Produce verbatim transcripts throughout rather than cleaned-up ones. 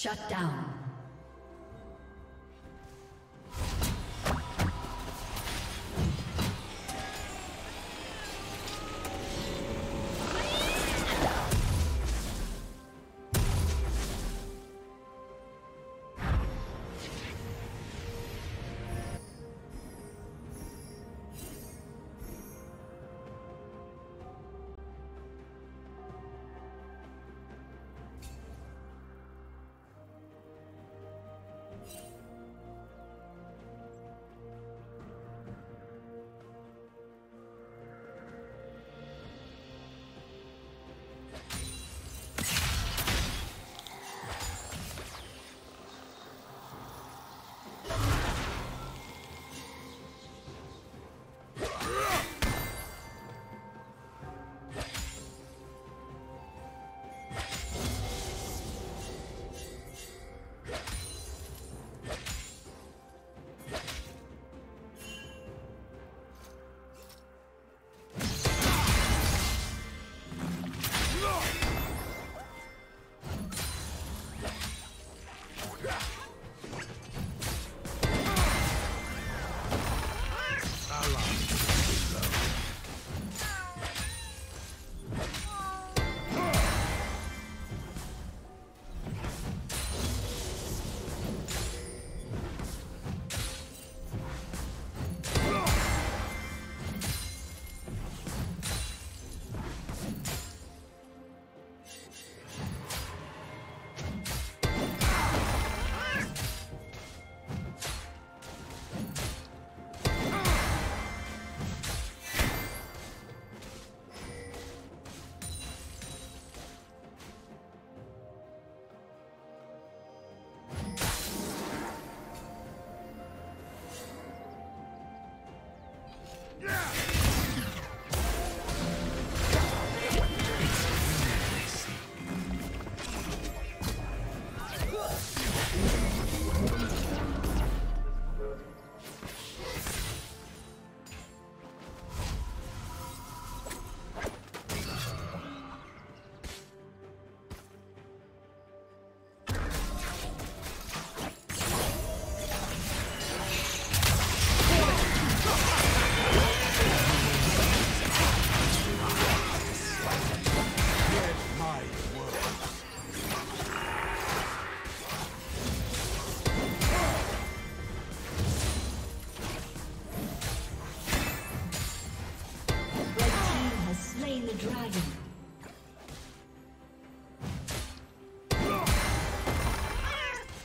Shut down.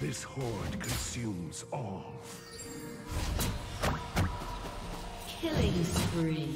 This horde consumes all. Killing spree.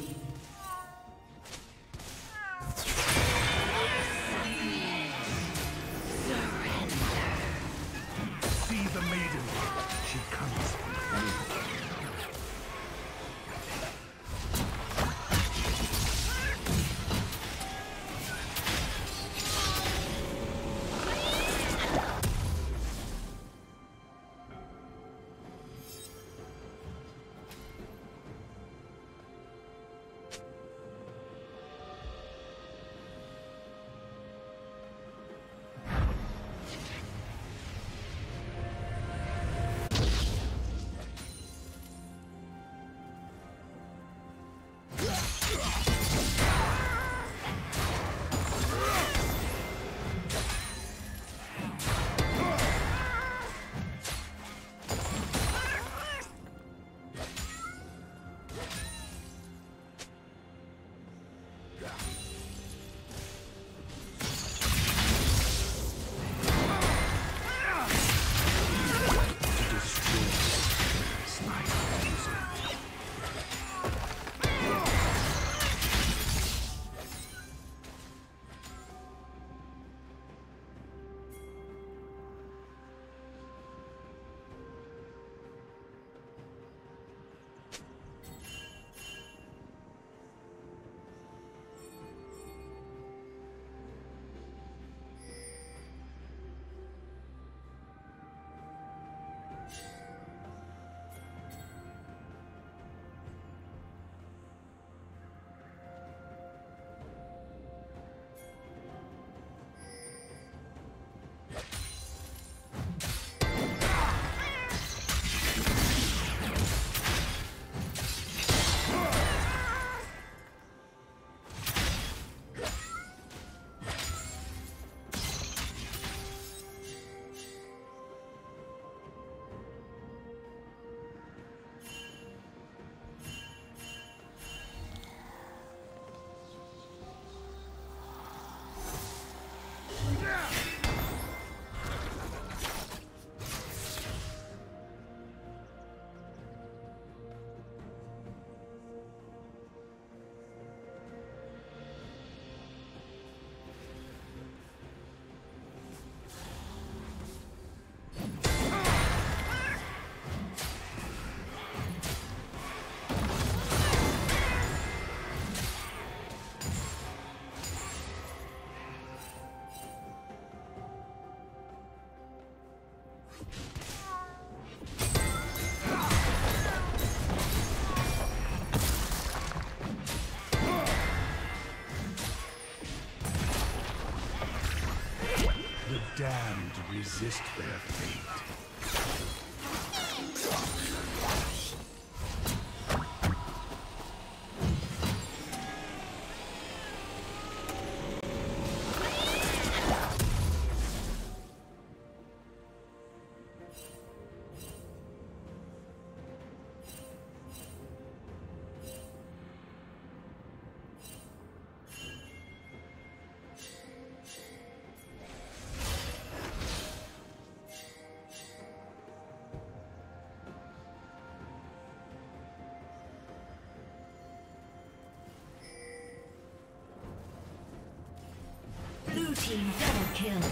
The damned resist their fate. Team double kill.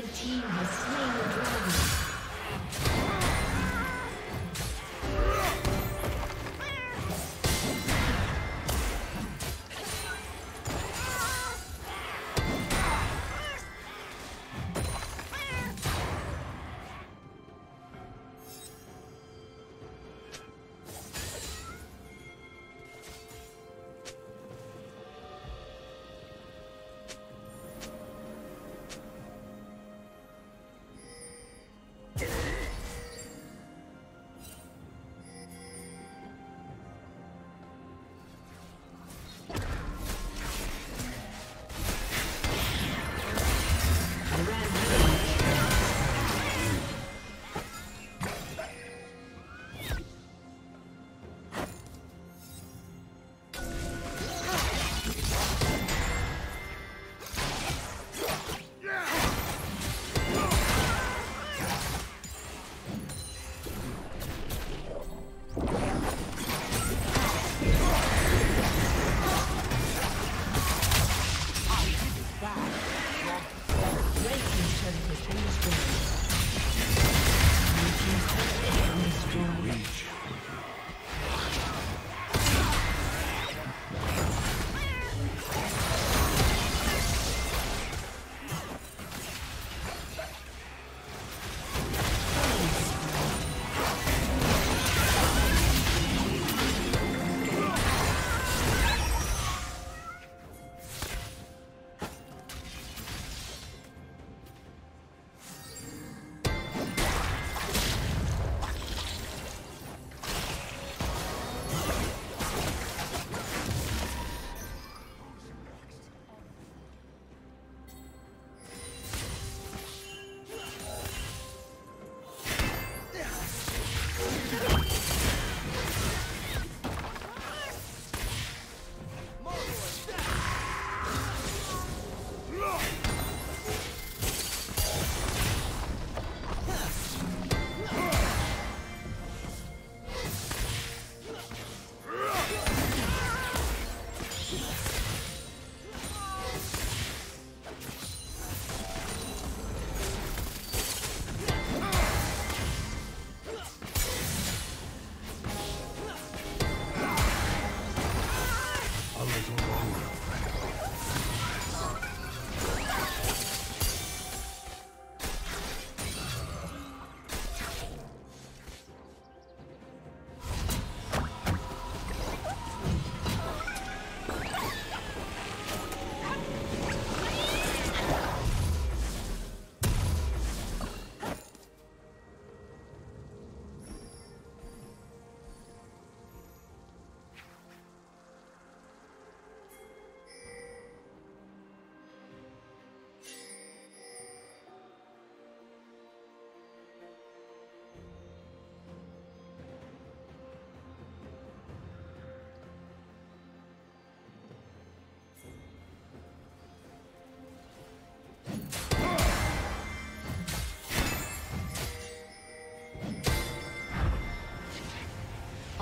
The team has slain the dragon.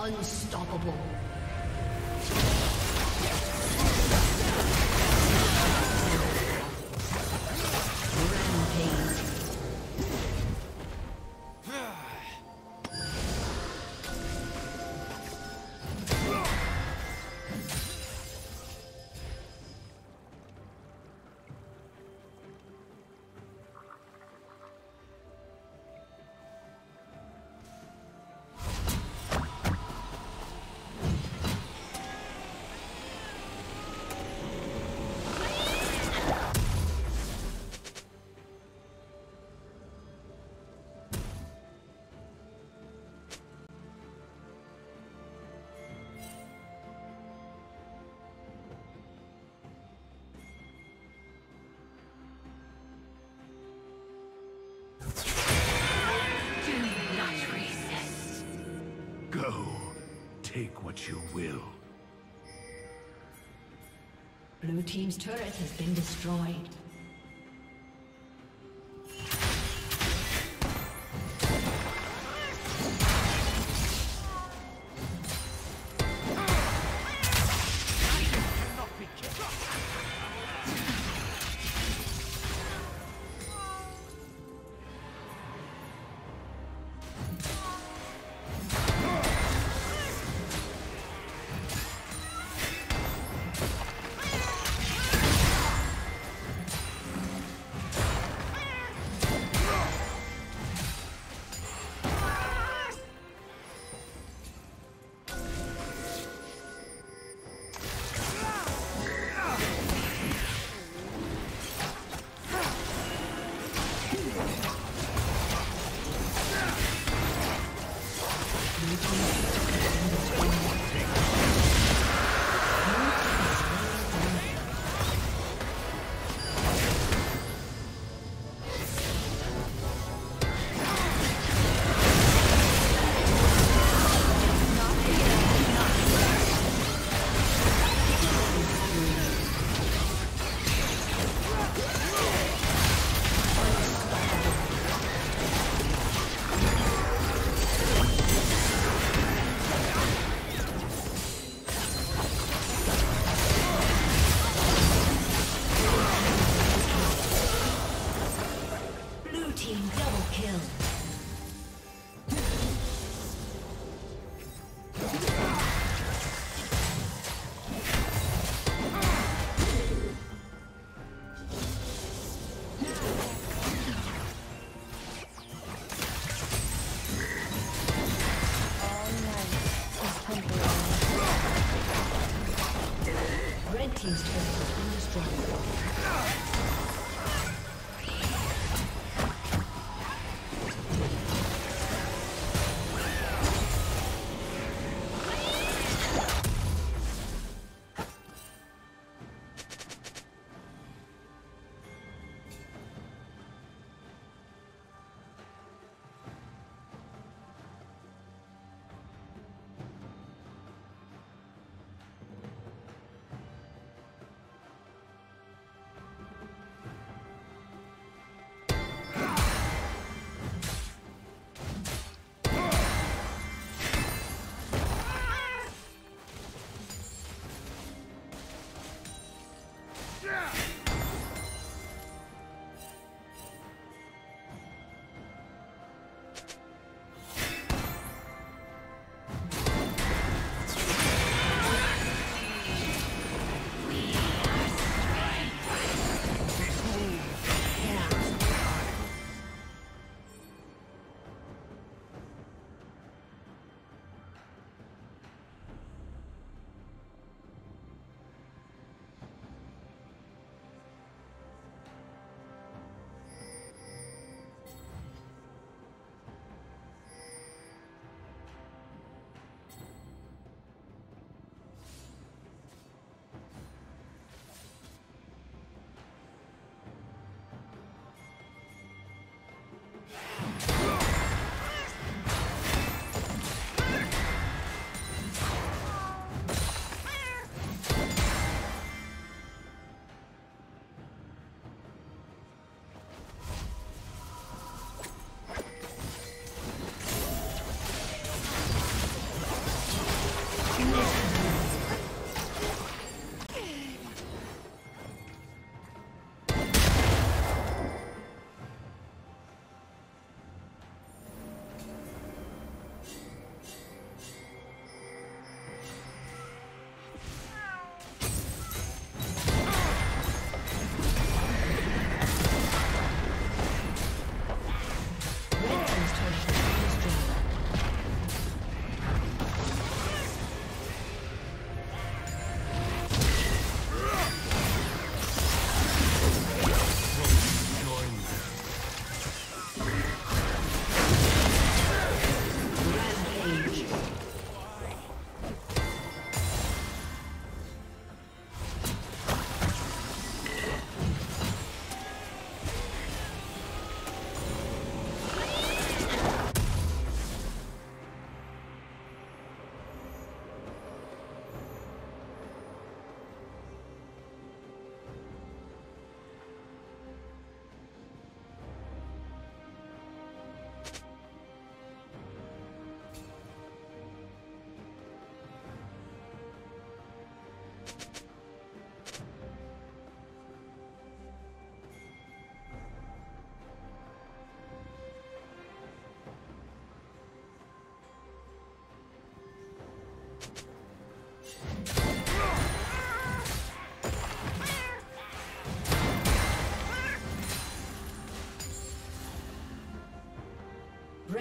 Unstoppable. Take what you will. Blue team's turret has been destroyed.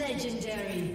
Legendary.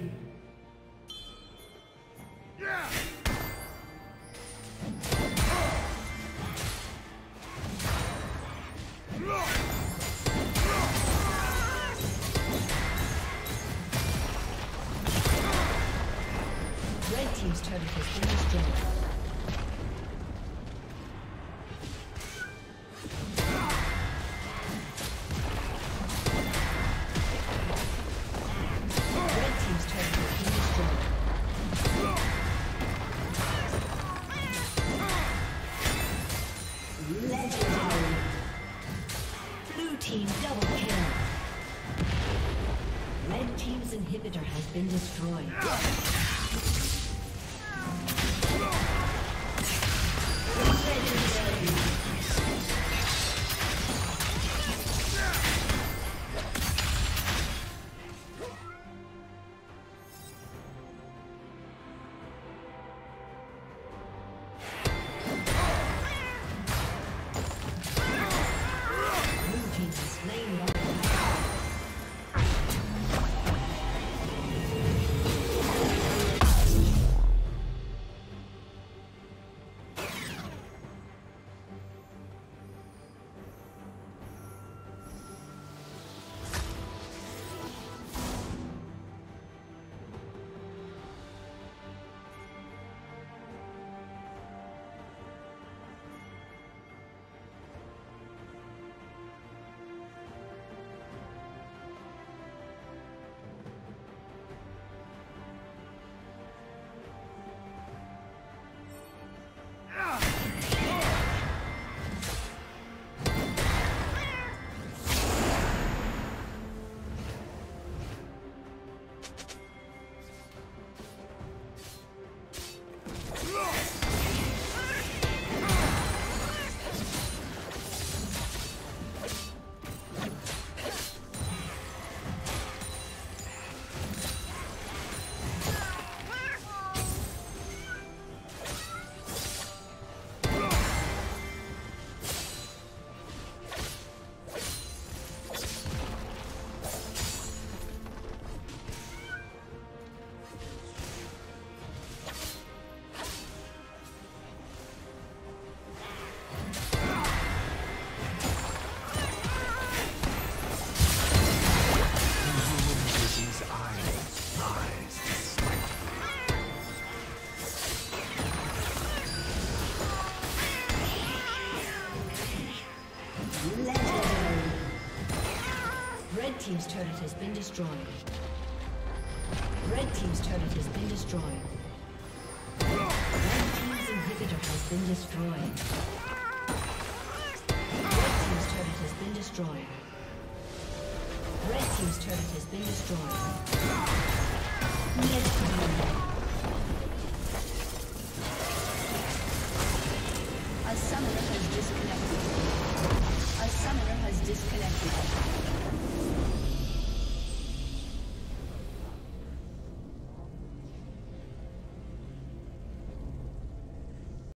Been destroyed. Red Team's turret has been destroyed. Red Team's turret has been destroyed. Red Team's inhibitor has been destroyed. Red Team's turret has been destroyed. Red Team's turret has been destroyed. A summoner has disconnected. A summoner has disconnected.